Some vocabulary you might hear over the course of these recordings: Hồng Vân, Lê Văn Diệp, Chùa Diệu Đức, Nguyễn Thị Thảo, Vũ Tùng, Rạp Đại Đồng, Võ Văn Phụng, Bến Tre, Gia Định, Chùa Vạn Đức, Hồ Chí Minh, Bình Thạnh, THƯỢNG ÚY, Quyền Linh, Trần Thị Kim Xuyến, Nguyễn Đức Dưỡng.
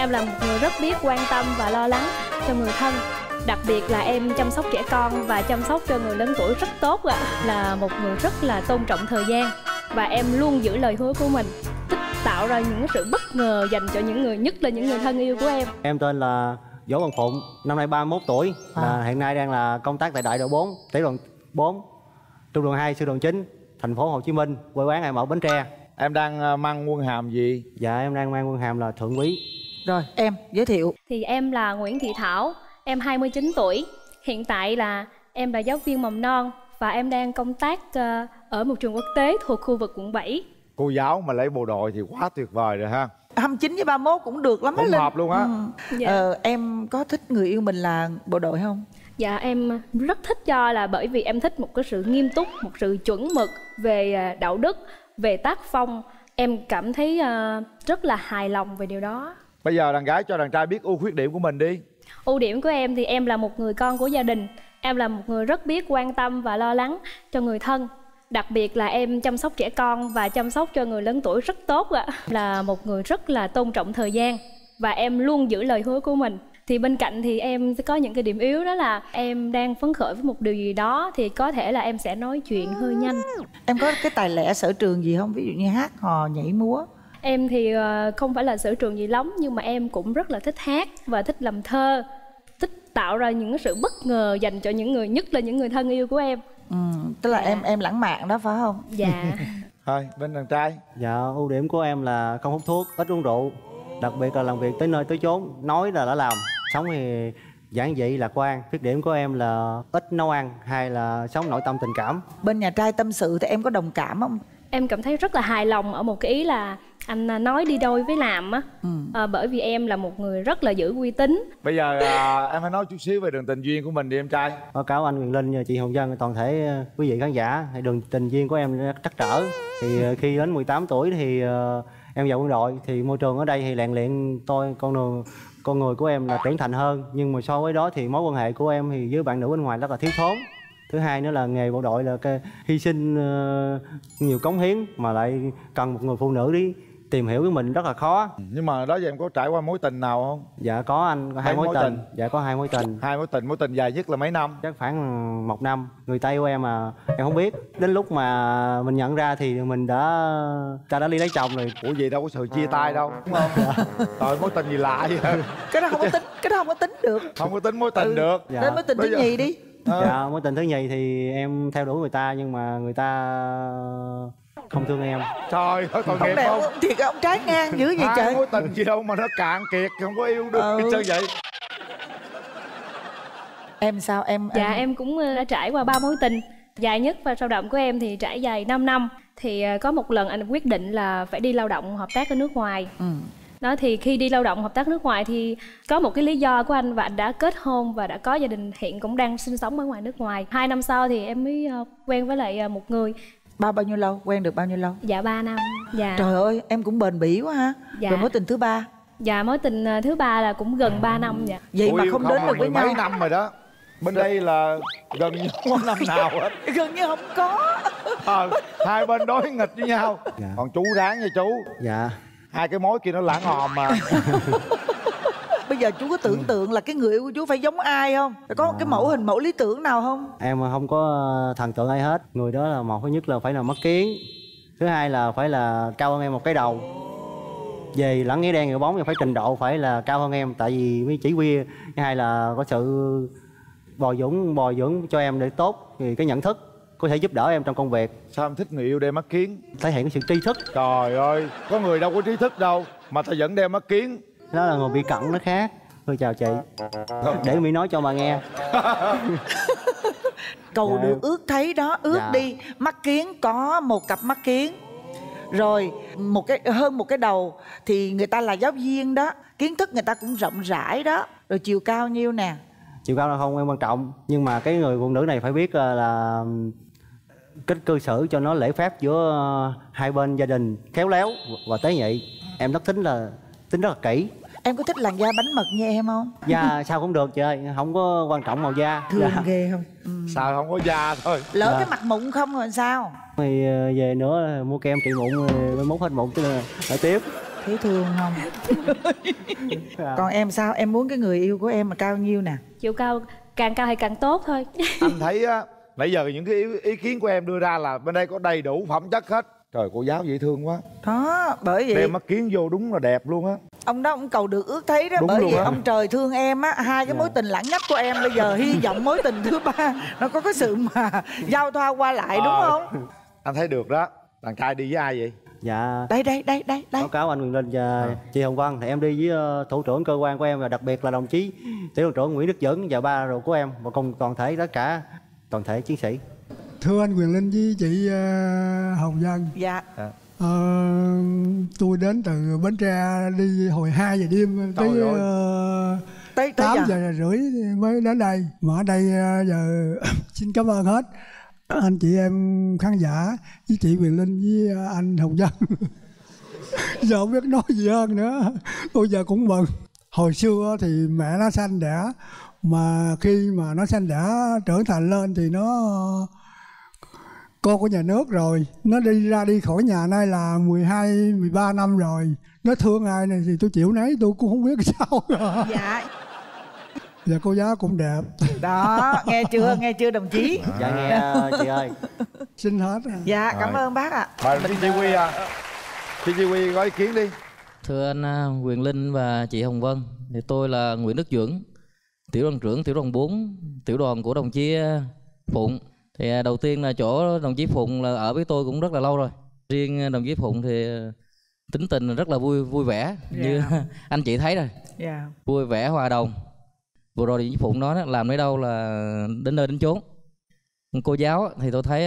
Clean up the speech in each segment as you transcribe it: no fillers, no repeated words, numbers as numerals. Em là một người rất biết quan tâm và lo lắng cho người thân. Đặc biệt là em chăm sóc trẻ con và chăm sóc cho người lớn tuổi rất tốt ạ. Là một người rất là tôn trọng thời gian. Và em luôn giữ lời hứa của mình, thích tạo ra những sự bất ngờ dành cho những người, nhất là những người thân yêu của em. Em tên là Võ Văn Phụng, năm nay 31 tuổi à. Hiện nay đang là công tác tại đại đội 4, tiểu đoàn 4, trung đoàn 2, sư đoàn 9, thành phố Hồ Chí Minh. Quê quán em ở Bến Tre. Em đang mang quân hàm gì? Dạ em đang mang quân hàm là thượng úy. Rồi em giới thiệu. Thì em là Nguyễn Thị Thảo, em 29 tuổi. Hiện tại là em là giáo viên mầm non. Và em đang công tác ở một trường quốc tế thuộc khu vực quận 7. Cô giáo mà lấy bộ đội thì quá tuyệt vời rồi ha. 29 với 31 cũng được lắm á Linh. Cũng hợp luôn á. Dạ. Em có thích người yêu mình là bộ đội không? Dạ em rất thích, do là bởi vì em thích một cái sự nghiêm túc, một sự chuẩn mực về đạo đức, về tác phong. Em cảm thấy rất là hài lòng về điều đó. Bây giờ đàn gái cho đàn trai biết ưu khuyết điểm của mình đi. Ưu điểm của em thì em là một người con của gia đình. Em là một người rất biết quan tâm và lo lắng cho người thân. Đặc biệt là em chăm sóc trẻ con và chăm sóc cho người lớn tuổi rất tốt ạ. Là một người rất là tôn trọng thời gian. Và em luôn giữ lời hứa của mình. Thì bên cạnh thì em sẽ có những cái điểm yếu, đó là em đang phấn khởi với một điều gì đó thì có thể là em sẽ nói chuyện hơi nhanh. Em có cái tài lẻ sở trường gì không? Ví dụ như hát, hò, nhảy, múa. Em thì không phải là sở trường gì lắm, nhưng mà em cũng rất là thích hát và thích làm thơ, thích tạo ra những sự bất ngờ dành cho những người, nhất là những người thân yêu của em. Tức là em lãng mạn đó phải không? Dạ. Thôi bên đàn trai. Dạ ưu điểm của em là không hút thuốc, ít uống rượu, đặc biệt là làm việc tới nơi tới chốn, nói là đã làm. Sống thì giản dị lạc quan. Khuyết điểm của em là ít nấu ăn, hay là sống nội tâm tình cảm. Bên nhà trai tâm sự thì em có đồng cảm không? Em cảm thấy rất là hài lòng ở một cái ý là anh nói đi đôi với làm á. Bởi vì em là một người rất là giữ uy tín. Bây giờ em hãy nói chút xíu về đường tình duyên của mình đi em trai. Báo cáo anh Quyền Linh, chị Hồng Vân, toàn thể quý vị khán giả, đường tình duyên của em trắc trở. Thì khi đến 18 tuổi thì em vào quân đội. Thì môi trường ở đây thì rèn luyện tôi con người của em là trưởng thành hơn. Nhưng mà so với đó thì mối quan hệ của em thì với bạn nữ bên ngoài rất là thiếu thốn. Thứ hai nữa là nghề bộ đội là cái hy sinh nhiều cống hiến, mà lại cần một người phụ nữ đi tìm hiểu với mình rất là khó. Nhưng mà đó giờ em có trải qua mối tình nào không? Dạ có anh, có hai mối tình. Dạ có hai mối tình. Hai mối tình dài nhất là mấy năm? Chắc khoảng 1 năm. Người Tây của em mà em không biết. Đến lúc mà mình nhận ra thì mình đã ly lấy chồng rồi. Ủa gì đâu có sự chia tay đâu, đúng không? Dạ. Trời, mối tình gì lạ vậy? Cái đó không có tính, cái đó không có tính được. Không có tính mối tình được. Dạ. Đến mối tình thứ nhì đi. Dạ mối tình thứ nhì thì em theo đuổi người ta, nhưng mà người ta không thương em. Trời ơi, tội nghiệp không? Thiệt ông trái ngang dữ vậy trời. Mối tình gì đâu mà nó cạn kiệt, không có yêu được cái chơi vậy. Em sao em? Dạ em cũng đã trải qua 3 mối tình. Dài nhất và sâu đậm của em thì trải dài 5 năm. Thì có một lần anh quyết định là phải đi lao động hợp tác ở nước ngoài. Đó, thì khi đi lao động hợp tác nước ngoài thì có một cái lý do của anh, và anh đã kết hôn và đã có gia đình, hiện cũng đang sinh sống ở nước ngoài. 2 năm sau thì em mới quen với lại một người. Bao nhiêu lâu? Quen được bao nhiêu lâu? Dạ 3 năm. Dạ. Trời ơi, em cũng bền bỉ quá ha. Dạ. Rồi mối tình thứ ba? Dạ mối tình thứ ba là cũng gần 3 năm vậy. Vậy mà không đến được với nhau. Mấy năm rồi đó. Bên đây là gần như không có năm nào hết. Gần như không có. Hai bên đối nghịch với nhau. Dạ. Còn chú ráng nha chú. Dạ. Hai cái mối kia nó lãng hòm mà. Bây giờ chú có tưởng tượng là cái người yêu của chú phải giống ai không? Có cái mẫu lý tưởng nào không? Em không có thần tượng ai hết. Người đó là một, thứ nhất là phải là mất kiến. Thứ hai là phải là cao hơn em một cái đầu. Về lẫn nghĩa đen nghĩa bóng thì phải trình độ phải là cao hơn em. Tại vì mới chỉ huy. Thứ hai là có sự bồi dưỡng cho em để tốt. Thì cái nhận thức có thể giúp đỡ em trong công việc. Sao em thích người yêu đeo mắt kiến? Thể hiện cái sự tri thức. Trời ơi, có người đâu có trí thức đâu mà ta vẫn đeo mắt kiến. Đó là người bị cận nó khác. Thôi chào chị. Để Mỹ nói cho bà nghe. Cầu được ước thấy đó, ước đi. Mắt kiến có một cặp mắt kiến. Rồi, hơn một cái đầu. Thì người ta là giáo viên đó. Kiến thức người ta cũng rộng rãi đó. Rồi chiều cao nhiêu nè? Chiều cao là không em quan trọng. Nhưng mà cái người phụ nữ này phải biết là cách cư xử cho nó lễ phép giữa hai bên gia đình, khéo léo và tế nhị. Em rất tính rất là kỹ. Em có thích làn da bánh mật như em không? Da sao cũng được chị ơi, không có quan trọng màu da. Thương ghê không? Sao không có da thôi. Lỡ cái mặt mụn không rồi sao? Thì về nữa mua kem trị mụn, mới mốt hết mụn chứ là tiếp. thấy thương không? Còn em sao? Em muốn cái người yêu của em mà cao nhiêu nè? Chiều cao hay càng tốt thôi. Anh thấy á, nãy giờ những cái ý kiến của em đưa ra là bên đây có đầy đủ phẩm chất hết. Trời, cô giáo dễ thương quá. Đó, bởi vậy đem mắt kiến vô đúng là đẹp luôn á. Ông đó, ông cầu được ước thấy đó. Đúng, bởi vì ông trời thương em á. Hai cái mối tình lẳng nhắc của em bây giờ hy vọng mối tình thứ ba nó có cái sự mà giao thoa qua lại, đúng không? Anh thấy được đó. Đàn trai đi với ai vậy? Dạ đây báo cáo anh Quyền Linh và chị Hồng Vân, thì em đi với thủ trưởng cơ quan của em, và đặc biệt là đồng chí tiểu đoàn trưởng Nguyễn Đức Dưỡng và ba ruột của em, và cùng toàn thể tất cả toàn thể chiến sĩ. Thưa anh Quyền Linh với chị Hồng Vân, dạ tôi đến từ Bến Tre đi hồi 2 giờ đêm tới 8 giờ rưỡi mới đến đây, mà ở đây giờ xin cảm ơn hết anh chị em khán giả với chị Quyền Linh với anh Hồng Vân. Giờ không biết nói gì hơn nữa, tôi giờ cũng mừng. Hồi xưa thì mẹ nó sanh đẻ, mà khi mà nó sanh đẻ trưởng thành lên thì nó con của nhà nước rồi, nó đi ra đi khỏi nhà nay là 12, 13 năm rồi. Nó thương ai này thì tôi chịu nấy, tôi cũng không biết sao nữa. Dạ. Dạ cô giáo cũng đẹp. Đó, nghe chưa đồng chí? Dạ nghe chị ơi. Xin hết. Dạ cảm ơn bác ạ. Mời chị Chi Quy ạ. Chị Chi Quy có ý kiến đi. Thưa anh Quyền Linh và chị Hồng Vân, thì tôi là Nguyễn Đức Dưỡng, tiểu đoàn trưởng tiểu đoàn 4, tiểu đoàn của đồng chí Phụng. Thì đầu tiên là chỗ đồng chí Phụng là ở với tôi cũng rất là lâu rồi. Riêng đồng chí Phụng thì tính tình rất là vui vẻ, như anh chị thấy rồi. Vui vẻ hòa đồng. Vừa rồi thì Phụng nói làm đến đâu là đến nơi đến chốn. Cô giáo thì tôi thấy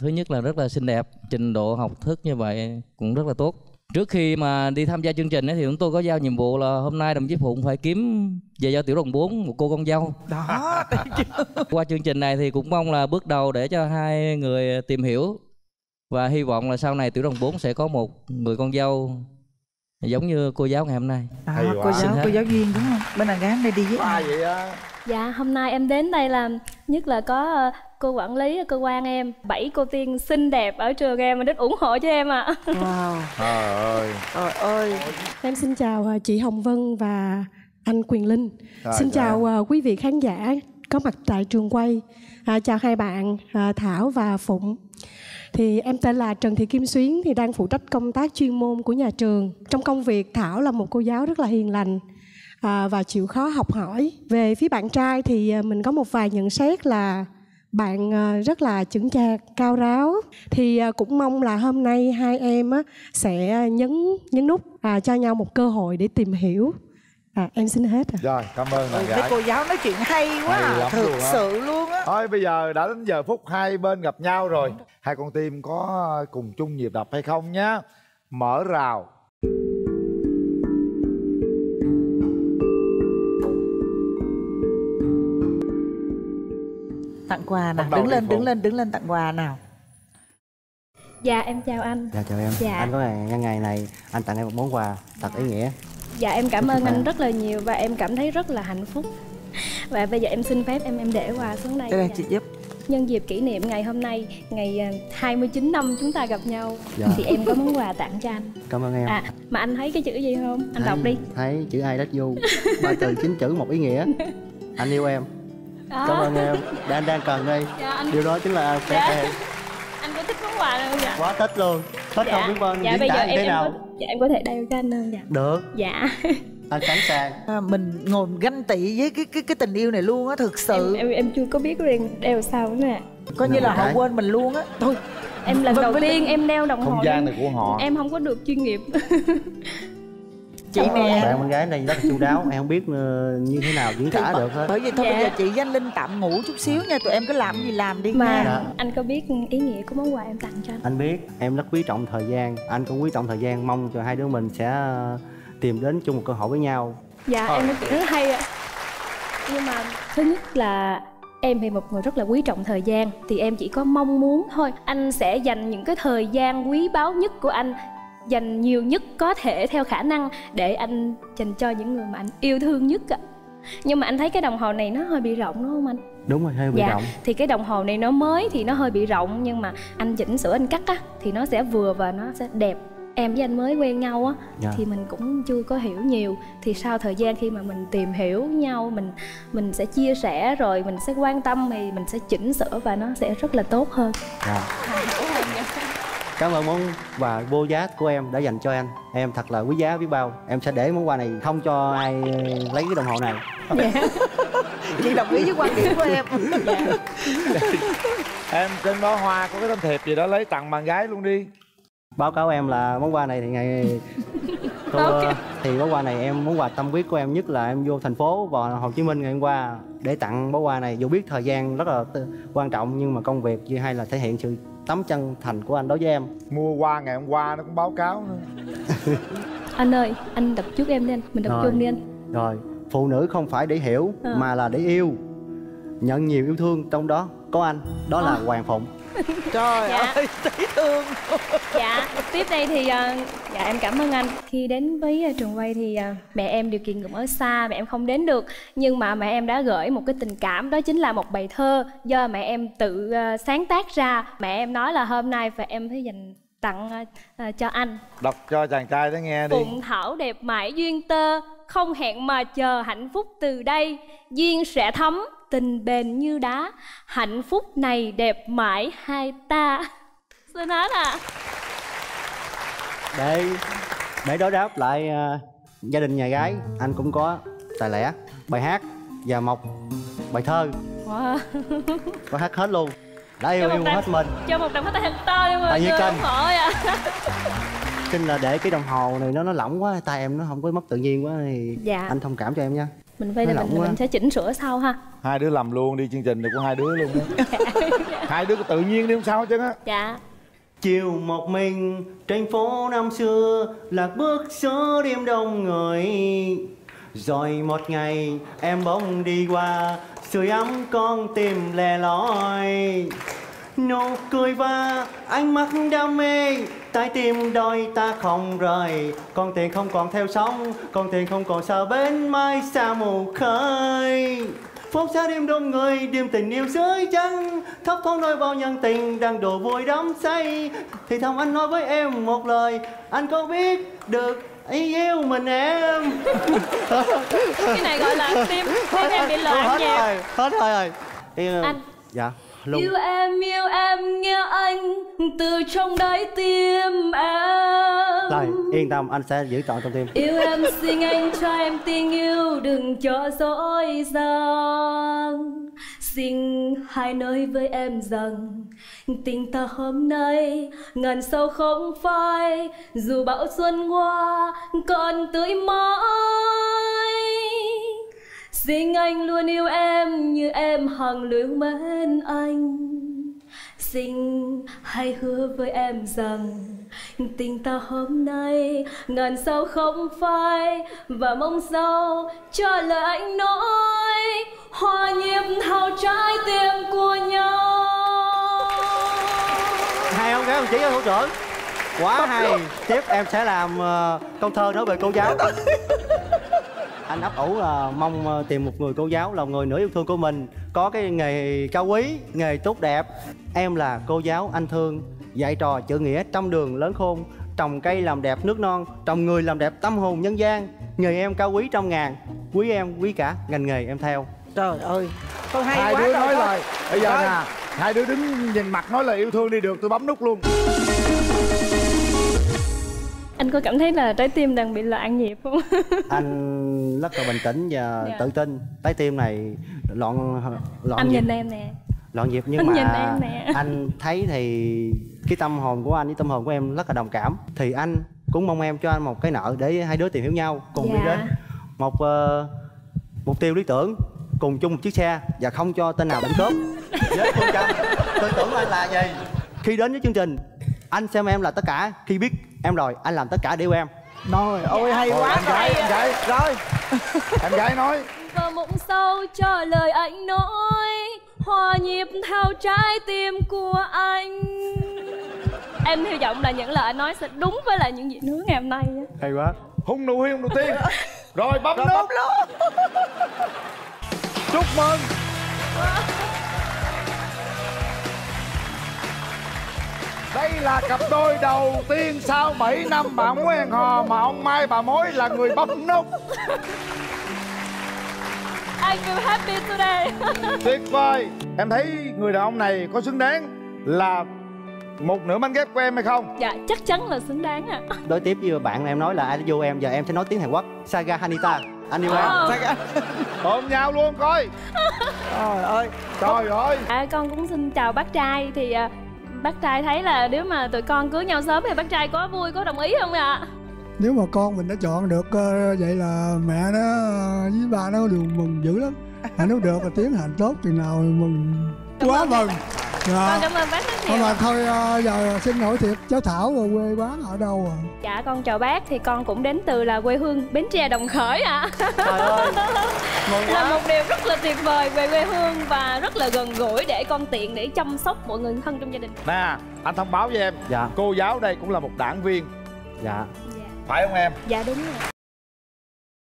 thứ nhất là rất là xinh đẹp, trình độ học thức như vậy cũng rất là tốt. Trước khi mà đi tham gia chương trình thì chúng tôi có giao nhiệm vụ là hôm nay đồng chí Phụng phải kiếm về cho tiểu đoàn 4 một cô con dâu. Đó. Qua chương trình này thì cũng mong là bước đầu để cho hai người tìm hiểu, và hy vọng là sau này tiểu đoàn 4 sẽ có một người con dâu giống như cô giáo ngày hôm nay. Cô giáo Duyên đúng không? Bên đàn gái đây đi với ai vậy á? Dạ hôm nay em đến đây là nhất là có cô quản lý cơ quan em, 7 cô tiên xinh đẹp ở trường em mà đến ủng hộ cho em ạ. Wow. Trời ơi. Trời ơi. Em xin chào chị Hồng Vân và anh Quyền Linh. Xin chào quý vị khán giả có mặt tại trường quay. Chào hai bạn Thảo và Phụng. Thì em tên là Trần Thị Kim Xuyến, thì đang phụ trách công tác chuyên môn của nhà trường. Trong công việc, Thảo là một cô giáo rất là hiền lành và chịu khó học hỏi. Về phía bạn trai thì mình có một vài nhận xét là bạn rất là chững chạc, cao ráo. Thì cũng mong là hôm nay hai em sẽ nhấn nút cho nhau một cơ hội để tìm hiểu. Em xin hết. Rồi, cảm ơn bạn gái. Cô giáo nói chuyện hay quá, thực sự luôn á. Thôi bây giờ đã đến giờ phút hai bên gặp nhau rồi. Hai con tim có cùng chung nhịp đập hay không nhá. Mở rào. Tặng quà nào, đứng lên tặng quà nào. Dạ em chào anh. Dạ chào em. Dạ. Anh có ngày này anh tặng em một món quà thật ý nghĩa. Dạ em cảm ơn anh rất là nhiều, và em cảm thấy rất là hạnh phúc. Và bây giờ em xin phép em để quà xuống đây. Đây chị giúp. Nhân dịp kỷ niệm ngày hôm nay, ngày 29 năm chúng ta gặp nhau, thì em có món quà tặng cho anh. Cảm ơn em. Mà anh thấy cái chữ gì không? Anh đọc đi. Thấy chữ I love you, 3 từ 9 chữ, một ý nghĩa. Anh yêu em. Cảm ơn em. Để anh đang cần đây. Điều đó chính là em. Anh có thích món quà này không vậy? Quá thích luôn. Thích không biết vâng diễn tả như thế nào? Dạ em có thể đeo cho anh không? Dạ. Được. Dạ. Anh sẵn sàng. Mình ngồi ganh tị với cái tình yêu này luôn á, thực sự. Em chưa có biết đeo sao nữa nè. Coi như là họ quên mình luôn á. Thôi. Em lần đầu tiên em đeo đồng hồ. Không gian này của họ. Em không có được chuyên nghiệp. Chị nè. Bạn con gái này rất là chu đáo, em không biết như thế nào diễn tả được hết. Bởi vì thôi bây giờ chị với anh Linh tạm ngủ chút xíu nha, tụi em cứ làm gì làm đi nha. Anh có biết ý nghĩa của món quà em tặng cho anh? Anh biết, em rất quý trọng thời gian, anh cũng quý trọng thời gian, mong cho hai đứa mình sẽ tìm đến chung một cơ hội với nhau. Dạ em nói chuyện rất hay ạ. Nhưng mà thứ nhất là em thì một người rất là quý trọng thời gian, thì em chỉ có mong muốn thôi anh sẽ dành những cái thời gian quý báu nhất của anh, dành nhiều nhất có thể theo khả năng để anh dành cho những người mà anh yêu thương nhất ạ. Nhưng mà anh thấy cái đồng hồ này nó hơi bị rộng đúng không anh? Đúng rồi, hơi bị rộng. Thì cái đồng hồ này nó mới thì nó hơi bị rộng, nhưng mà anh chỉnh sửa anh cắt á thì nó sẽ vừa và nó sẽ đẹp. em với anh mới quen nhau á, thì mình cũng chưa có hiểu nhiều. Thì sau thời gian khi mà mình tìm hiểu nhau, mình sẽ chia sẻ, rồi mình sẽ quan tâm, thì mình sẽ chỉnh sửa và nó sẽ rất là tốt hơn. Cảm ơn món quà vô giá của em đã dành cho anh. Em thật là quý giá biết bao. Em sẽ để món quà này không cho ai lấy cái đồng hồ này. Chị đồng ý với quan điểm của em. Em trên đó hoa có cái tấm thiệp gì đó lấy tặng bạn gái luôn đi. Báo cáo em là món quà này thì ngày thì món quà này em, món quà tâm huyết của em nhất là em vô thành phố và Hồ Chí Minh ngày hôm qua để tặng món quà này. Dù biết thời gian rất là quan trọng nhưng mà công việc hay là thể hiện sự tấm chân thành của anh đối với em. Mua qua ngày hôm qua nó cũng báo cáo nữa. Anh ơi, anh đập trước em đi anh, mình đập chung đi anh. Rồi, phụ nữ không phải để hiểu mà là để yêu. Nhận nhiều yêu thương, trong đó có anh, đó là Hoàng Phụng. Trời ơi, thấy thương. Tiếp đây thì em cảm ơn anh. Khi đến với trường quay thì mẹ em điều kiện cũng ở xa, mẹ em không đến được. Nhưng mà mẹ em đã gửi một cái tình cảm, đó chính là một bài thơ do mẹ em tự sáng tác ra. Mẹ em nói là hôm nay và em phải dành tặng cho anh. Đọc cho chàng trai đó nghe đi. Phụng Thảo đẹp mãi duyên tơ, không hẹn mà chờ hạnh phúc từ đây. Duyên sẽ thấm, tình bền như đá, hạnh phúc này đẹp mãi hai ta. Xin hết ạ. Để đối đáp lại gia đình nhà gái, anh cũng có tài lẻ, bài hát và một bài thơ. Có hát hết luôn. Đã yêu hết mình. Cho một đồng hồ tay thật to đi mọi người. Không hỏi ạ. Kinh là để cái đồng hồ này nó lỏng quá, tay em nó không có mất tự nhiên quá thì anh thông cảm cho em nha. Mình vay là mình sẽ chỉnh sửa sau ha. Hai đứa làm luôn đi, chương trình này của hai đứa luôn đó. Hai đứa tự nhiên đi không sao chứ á. Chiều một mình trên phố năm xưa, lạc bước giữa đêm đông người. Rồi một ngày em bỗng đi qua, sưởi ấm con tim lẻ loi. Nụ cười và ánh mắt đam mê, trái tim đôi ta không rời. Con thuyền không còn theo sóng, con thuyền không còn sợ bến mai xa mù khơi. Phố xa đêm đông người, đêm tình yêu dưới trăng, thấp thoáng đôi bao nhân tình đang đổ vui đắm say. Thì thầm anh nói với em một lời, anh có biết được ý yêu mình em. Cái này gọi là tim em bị loạn nhạc. Hết rồi anh. Yêu em nghe anh từ trong đáy tim em. Rồi, yên tâm, anh sẽ giữ trọn trong tim. Yêu em xin anh cho em tình yêu, đừng cho dối dàng. Xin hãy nói với em rằng tình ta hôm nay ngàn sao không phai, dù bão xuân qua còn tươi mãi. Xin anh luôn yêu em như em hằng luyến mến anh. Xin hãy hứa với em rằng tình ta hôm nay ngàn sao không phai, và mong sao cho lời anh nói hòa nhịp hào trái tim của nhau. Hay không các ông chỉ hỗ trợ? Quá hay. Tiếp em sẽ làm câu thơ nói về cô giáo. Anh ấp ủ mong tìm một người cô giáo là người nữ yêu thương của mình, có cái nghề cao quý, nghề tốt đẹp. Em là cô giáo anh thương, dạy trò chữ nghĩa trong đường lớn khôn, trồng cây làm đẹp nước non, trồng người làm đẹp tâm hồn nhân gian. Nghề em cao quý trong ngàn, quý em quý cả ngành nghề em theo. Trời ơi, câu hay. Hai đứa nói lời bây giờ nè, hai đứa đứng nhìn mặt nói lời yêu thương đi được, tôi bấm nút luôn. Anh có cảm thấy là trái tim đang bị loạn nhịp không? Anh rất là bình tĩnh và tự tin. Trái tim này loạn anh nhịp. Nhìn em nè. Loạn nhịp nhưng anh mà nhìn em nè. Anh thấy thì cái tâm hồn của anh với tâm hồn của em rất là đồng cảm. Thì anh cũng mong em cho anh một cái nợ để hai đứa tìm hiểu nhau, cùng đi đến một mục tiêu lý tưởng, cùng chung một chiếc xe và không cho tên nào đánh cướp. Với phương châm tư tưởng anh là gì? Khi đến với chương trình, anh xem em là tất cả. Khi biết em rồi, anh làm tất cả để yêu em. Rồi, ôi hay quá. Em gái, rồi. Em gái nói. Và mộng sâu cho lời anh nói, hòa nhịp theo trái tim của anh. Em hy vọng là những lời anh nói sẽ đúng với là những gì nướng ngày hôm nay. Hay quá. Hung nụ hiên đầu tiên. Rồi bấm nút. Chúc mừng. Đây là cặp đôi đầu tiên sau 7 năm bạn quen hò mà ông Mai bà Mối là người bấm nút. I feel happy today. Tuyệt vời. Em thấy người đàn ông này có xứng đáng là một nửa mảnh ghép của em hay không? Dạ, chắc chắn là xứng đáng ạ. Đối tiếp với bạn em nói là ai vô em, giờ em sẽ nói tiếng Hàn Quốc. Saga Hanita. Anh yêu em. Saga. Ôm nhau luôn coi. Trời ơi. Trời ơi. À, con cũng xin chào bác trai. Thì bác trai thấy là nếu mà tụi con cưới nhau sớm thì bác trai có vui, có đồng ý không ạ? Nếu mà con mình đã chọn được vậy là mẹ nó với ba nó đều mừng dữ lắm. À, nếu được là tiến hành tốt thì nào mừng quá mừng. Dạ. Con cảm ơn bác rất nhiều. Mà thôi giờ xin hỏi thiệt cháu Thảo rồi quê bán ở đâu à? Dạ con chào bác, thì con cũng đến từ là quê hương Bến Tre Đồng Khởi ạ. Trời ơi, là một điều rất là tuyệt vời về quê hương và rất là gần gũi để con tiện để chăm sóc mọi người thân trong gia đình. Nè, anh thông báo với em, dạ, cô giáo đây cũng là một đảng viên. Dạ. Phải không em? Dạ đúng rồi.